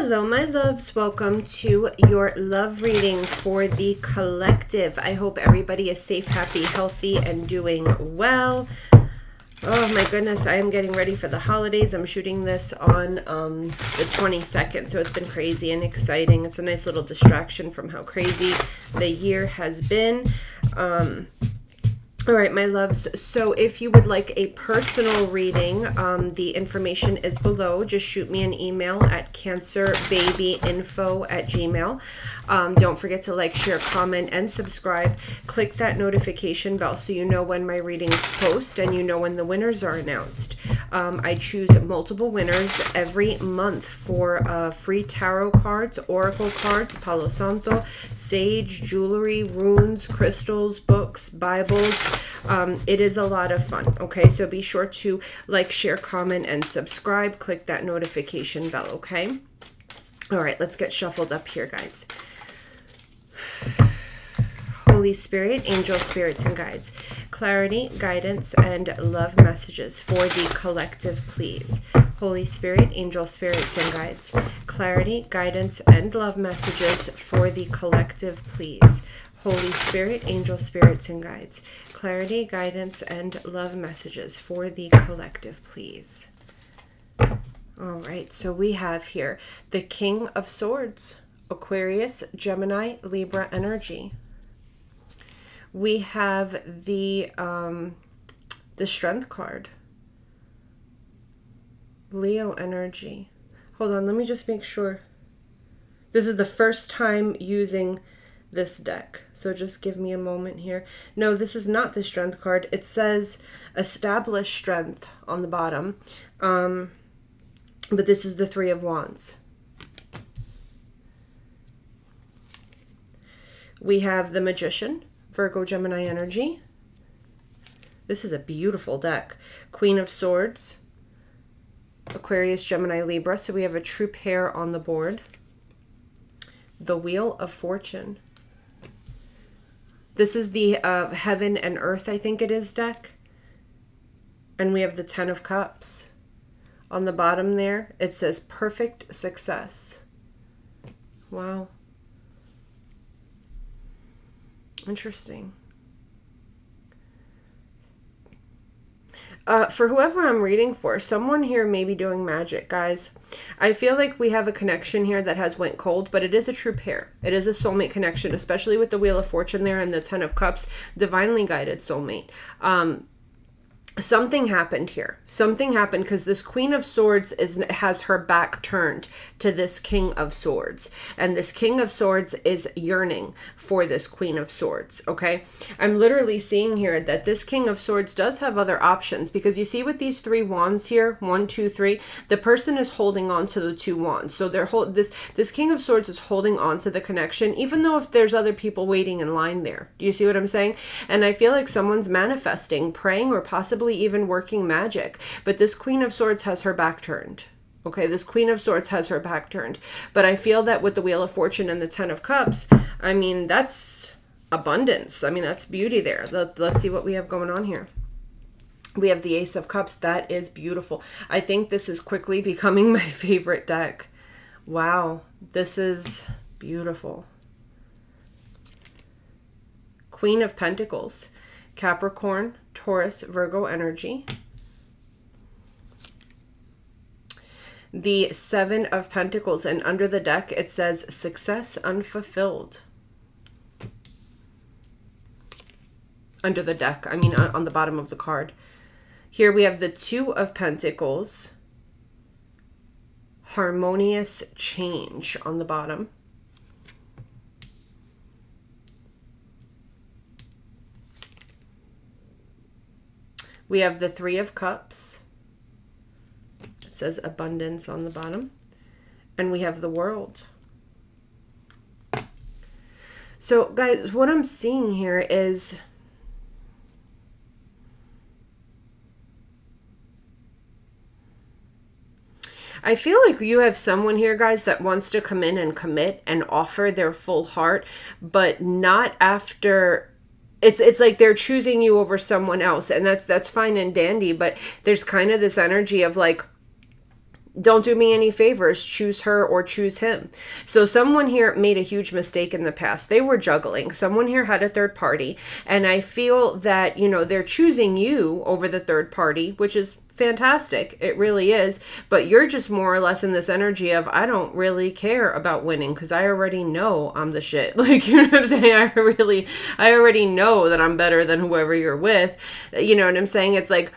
Hello, my loves. Welcome to your love reading for the collective. I hope everybody is safe, happy, healthy, and doing well. Oh my goodness, I am getting ready for the holidays. I'm shooting this on the 22nd, so it's been crazy and exciting. It's a nice little distraction from how crazy the year has been. All right, my loves, so if you would like a personal reading, the information is below. Just shoot me an email at cancerbabyinfo@gmail.com. Don't forget to like, share, comment, and subscribe. Click that notification bell so you know when my readings post and you know when the winners are announced. I choose multiple winners every month for free tarot cards, oracle cards, Palo Santo, sage, jewelry, runes, crystals, books, Bibles. It is a lot of fun. Okay, so be sure to like, share, comment, and subscribe. Click that notification bell. Okay. All right, let's get shuffled up here, guys. Holy Spirit, angel spirits and guides, clarity, guidance, and love messages for the collective, please. Holy Spirit, angel spirits and guides, clarity, guidance, and love messages for the collective, please. Holy Spirit, angel spirits and guides, clarity, guidance, and love messages for the collective, please. All right, so we have here the King of Swords, Aquarius, Gemini, Libra energy. We have the Strength card, Leo energy. Hold on, let me just make sure. This is the first time using this deck, so just give me a moment here. No, this is not the Strength card. It says establish strength on the bottom, but this is the Three of Wands. We have the Magician, Virgo, Gemini energy. This is a beautiful deck. Queen of Swords, Aquarius, Gemini, Libra, so we have a true pair on the board. The Wheel of Fortune. This is the Heaven and Earth, I think it is, deck. And we have the Ten of Cups. On the bottom there, it says perfect success. Wow. Interesting. For whoever I'm reading for, someone here may be doing magic, guys. I feel like we have a connection here that has went cold, but it is a true pair. It is a soulmate connection, especially with the Wheel of Fortune there and the Ten of Cups, divinely guided soulmate. Something happened here. Something happened because this Queen of Swords has her back turned to this King of Swords. And this King of Swords is yearning for this Queen of Swords, okay? I'm literally seeing here that this King of Swords does have other options, because you see with these three wands here, 1, 2, 3, the person is holding on to the two wands. So they're this King of Swords is holding on to the connection, even though if there's other people waiting in line there. Do you see what I'm saying? And I feel like someone's manifesting, praying, or possibly even working magic, but this Queen of Swords has her back turned. Okay, this Queen of Swords has her back turned. But I feel that with the Wheel of Fortune and the Ten of Cups, I mean, that's abundance. I mean, that's beauty there. Let's see what we have going on here. We have the Ace of Cups. That is beautiful. I think this is quickly becoming my favorite deck. Wow, this is beautiful. Queen of Pentacles, Capricorn, Taurus, Virgo energy. The Seven of Pentacles, and under the deck it says success unfulfilled. Under the deck, I mean on the bottom of the card. Here we have the Two of Pentacles, harmonious change on the bottom. We have the Three of Cups. It says abundance on the bottom. And we have the World. So, guys, what I'm seeing here is I feel like you have someone here, guys, that wants to come in and commit and offer their full heart, but not after. It's like they're choosing you over someone else, and that's fine and dandy, but there's kind of this energy of like, don't do me any favors, choose her or choose him. So someone here made a huge mistake in the past. They were juggling. Someone here had a third party, and I feel that, you know, they're choosing you over the third party, which is fantastic. It really is. But you're just more or less in this energy of, I don't really care about winning because I already know I'm the shit. Like, you know what I'm saying? I already know that I'm better than whoever you're with. You know what I'm saying? It's like,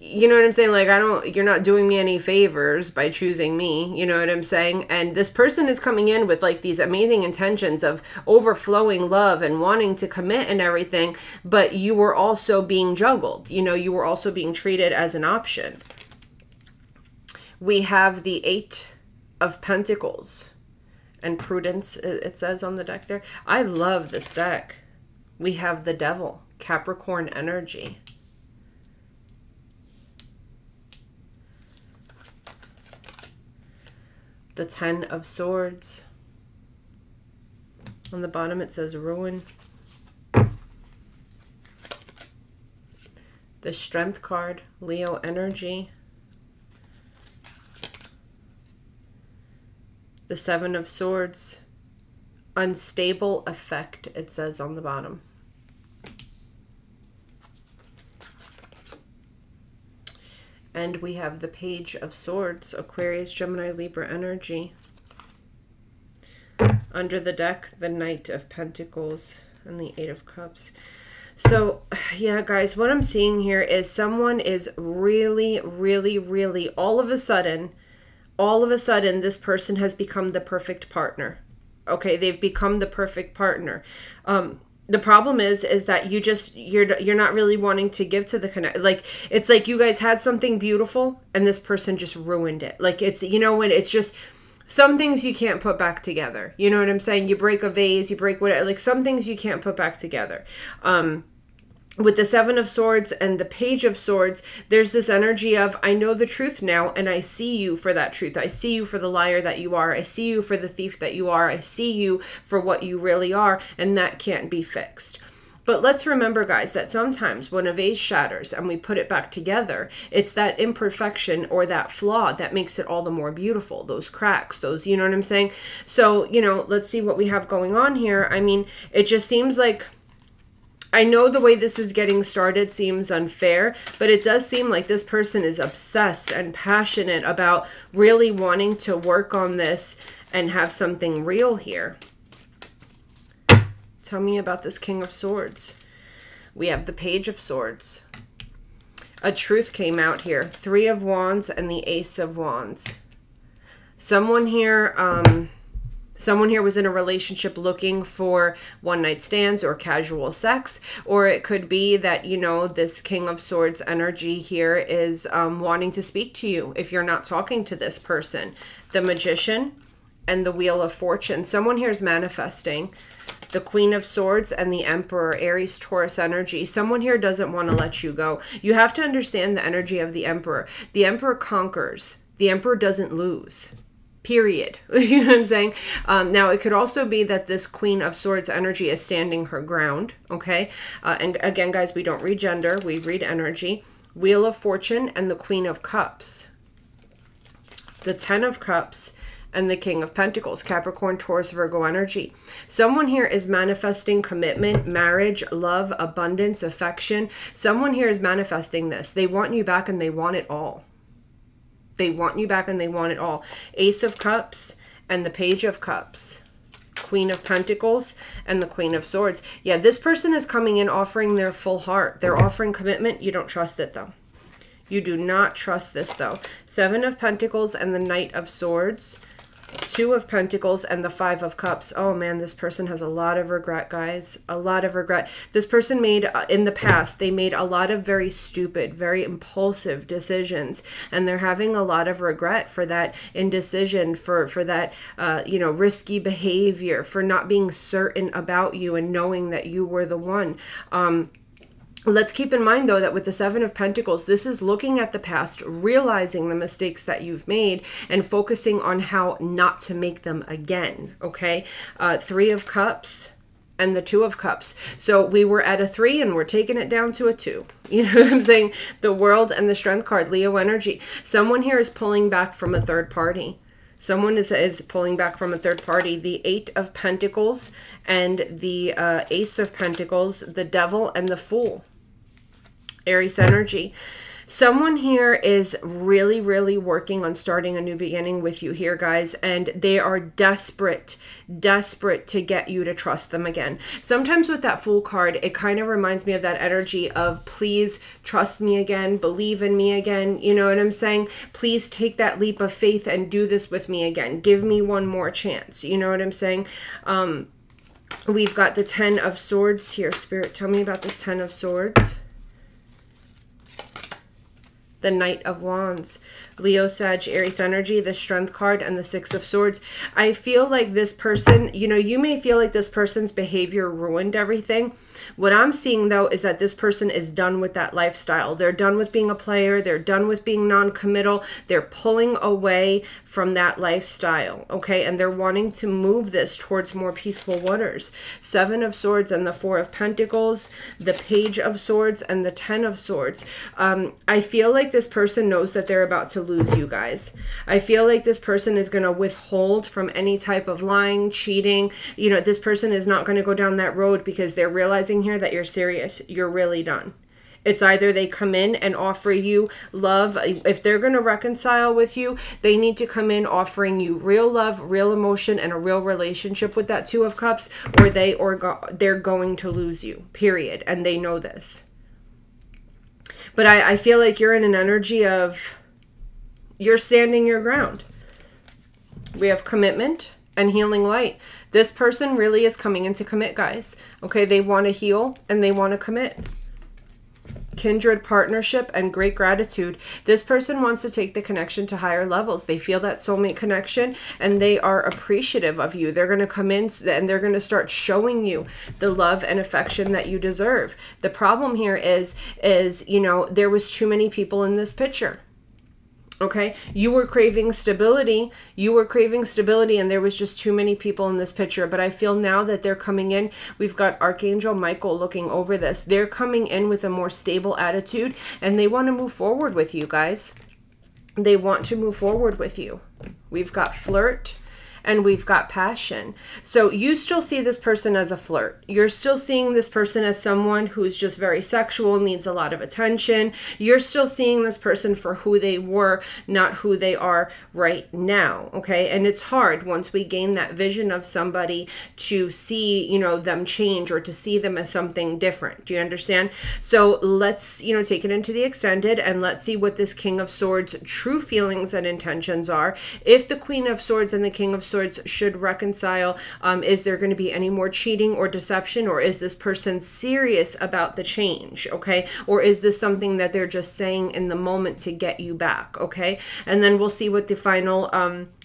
you know what I'm saying? Like, you're not doing me any favors by choosing me. You know what I'm saying? And this person is coming in with like these amazing intentions of overflowing love and wanting to commit and everything. But you were also being juggled. You know, you were also being treated as an option. We have the 8 of Pentacles and Prudence, it says on the deck there. I love this deck. We have the Devil, Capricorn energy. The 10 of Swords. On the bottom it says ruin. The Strength card, Leo energy. The 7 of Swords. Unstable effect, it says on the bottom. And we have the Page of Swords, Aquarius, Gemini, Libra energy. Under the deck, the Knight of Pentacles and the 8 of Cups. So, yeah, guys, what I'm seeing here is someone is really, really, really, all of a sudden, this person has become the perfect partner. Okay, they've become the perfect partner. The problem is that you're not really wanting to give to the connect. Like, it's like you guys had something beautiful and this person just ruined it. Like, it's, you know, when it's just some things you can't put back together. You know what I'm saying? You break a vase, you break whatever, like some things you can't put back together. With the 7 of Swords and the Page of Swords, there's this energy of, I know the truth now, and I see you for that truth. I see you for the liar that you are. I see you for the thief that you are. I see you for what you really are, and that can't be fixed. But let's remember, guys, that sometimes when a vase shatters and we put it back together, it's that imperfection or that flaw that makes it all the more beautiful, those cracks, those, you know what I'm saying? So, you know, let's see what we have going on here. I mean, it just seems like, I know the way this is getting started seems unfair, but it does seem like this person is obsessed and passionate about really wanting to work on this and have something real here. Tell me about this King of Swords. We have the Page of Swords. A truth came out here. 3 of Wands and the Ace of Wands. Someone here was in a relationship looking for one-night stands or casual sex, or it could be that, you know, this King of Swords energy here is wanting to speak to you if you're not talking to this person. The Magician and the Wheel of Fortune. Someone here is manifesting. The Queen of Swords and the Emperor, Aries, Taurus energy. Someone here doesn't want to let you go. You have to understand the energy of the Emperor. The Emperor conquers. The Emperor doesn't lose. Period. You know what I'm saying? Now, it could also be that this Queen of Swords energy is standing her ground, okay? And again, guys, we don't read gender. We read energy. Wheel of Fortune and the Queen of Cups. The 10 of Cups and the King of Pentacles, Capricorn, Taurus, Virgo energy. Someone here is manifesting commitment, marriage, love, abundance, affection. Someone here is manifesting this. They want you back and they want it all. They want you back and they want it all. Ace of Cups and the Page of Cups. Queen of Pentacles and the Queen of Swords. Yeah, this person is coming in offering their full heart. They're offering commitment. You don't trust it, though. You do not trust this, though. 7 of Pentacles and the Knight of Swords. 2 of Pentacles and the 5 of Cups. Oh, man, this person has a lot of regret, guys. A lot of regret. This person made, in the past, they made a lot of very stupid, very impulsive decisions. And they're having a lot of regret for that indecision, for that, you know, risky behavior, for not being certain about you and knowing that you were the one. Let's keep in mind, though, that with the 7 of Pentacles, this is looking at the past, realizing the mistakes that you've made, and focusing on how not to make them again, okay? 3 of Cups and the Two of Cups. So we were at a 3 and we're taking it down to a 2. You know what I'm saying? The World and the Strength card, Leo energy. Someone here is pulling back from a third party. Someone is pulling back from a third party. The Eight of Pentacles and the Ace of Pentacles, the Devil and the Fool. Aries energy. Someone here is really, really working on starting a new beginning with you here, guys, and they are desperate, desperate to get you to trust them again. Sometimes with that Fool card, it kind of reminds me of that energy of please trust me again, believe in me again, you know what I'm saying? Please take that leap of faith and do this with me again. Give me one more chance, you know what I'm saying? We've got the Ten of Swords here. Spirit, tell me about this Ten of Swords. The Knight of Wands, Leo, Sag, Aries energy, the Strength card, and the Six of Swords. I feel like this person, you know, you may feel like this person's behavior ruined everything. What I'm seeing, though, is that this person is done with that lifestyle. They're done with being a player. They're done with being non-committal. They're pulling away from that lifestyle, okay? And they're wanting to move this towards more peaceful waters. Seven of Swords and the Four of Pentacles, the Page of Swords, and the Ten of Swords. I feel like this person knows that they're about to lose you guys. I feel like this person is going to withhold from any type of lying, cheating. You know, this person is not going to go down that road because they're realizing here that you're serious. You're really done. It's either they come in and offer you love. If they're going to reconcile with you, they need to come in offering you real love, real emotion, and a real relationship with that Two of Cups, or they're going to lose you, period. And they know this. But I feel like you're in an energy of you're standing your ground. We have commitment and healing light. This person really is coming in to commit, guys. Okay, they want to heal and they want to commit. Kindred partnership and great gratitude. This person wants to take the connection to higher levels. They feel that soulmate connection and they are appreciative of you. They're going to come in and they're going to start showing you the love and affection that you deserve. The problem here is, you know, there was too many people in this picture. Okay, you were craving stability. You were craving stability and there was just too many people in this picture. But I feel now that they're coming in. We've got Archangel Michael looking over this. They're coming in with a more stable attitude and they want to move forward with you guys. They want to move forward with you. We've got flirt and we've got passion. So you still see this person as a flirt. You're still seeing this person as someone who's just very sexual, needs a lot of attention. You're still seeing this person for who they were, not who they are right now, okay? And it's hard once we gain that vision of somebody to see, you know, them change or to see them as something different. Do you understand? So let's, you know, take it into the extended and let's see what this King of Swords' true feelings and intentions are. If the Queen of Swords and the King of Swords should reconcile, is there going to be any more cheating or deception, or is this person serious about the change, okay? Or is this something that they're just saying in the moment to get you back, okay? And then we'll see what the final,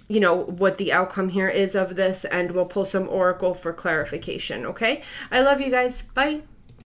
you know, what the outcome here is of this, and we'll pull some oracle for clarification, okay? I love you guys. Bye.